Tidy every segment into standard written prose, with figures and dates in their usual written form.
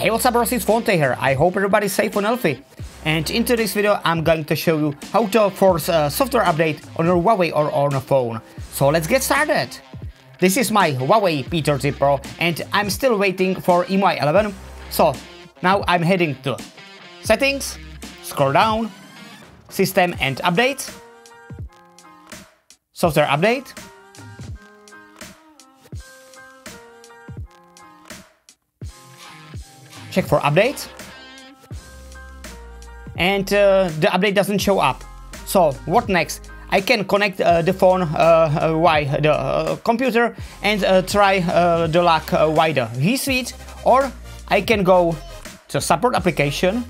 Hey, what's up bros, it's Fonte here. I hope everybody's safe and healthy. And in today's video I'm going to show you how to force a software update on your Huawei or on a phone. So let's get started. This is my Huawei P30 Pro and I'm still waiting for EMUI 11. So now I'm heading to Settings, scroll down, System and Updates, Software Update, check for updates, and the update doesn't show up. So what next? I can connect the phone via the computer and try the luck via the HiSuite, or I can go to support application,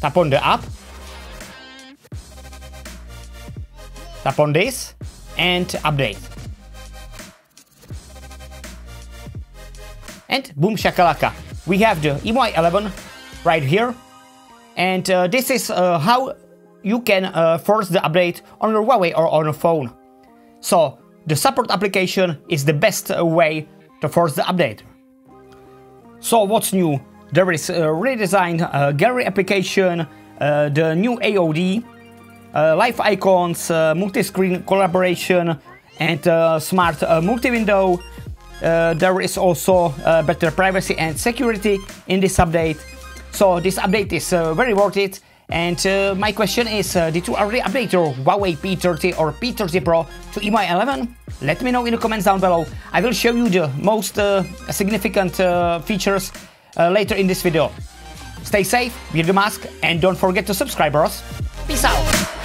tap on the app, tap on this and update. And boom shakalaka, we have the EMUI 11 right here. And this is how you can force the update on your Huawei or on a phone. So the support application is the best way to force the update. So what's new? There is a redesigned gallery application, the new AOD, live icons, multi-screen collaboration, and smart multi-window. There is also better privacy and security in this update. So this update is very worth it. And my question is, did you already update your Huawei P30 or P30 Pro to EMUI 11? Let me know in the comments down below. I will show you the most significant features later in this video. Stay safe, wear the mask, and don't forget to subscribe, bros. Peace out.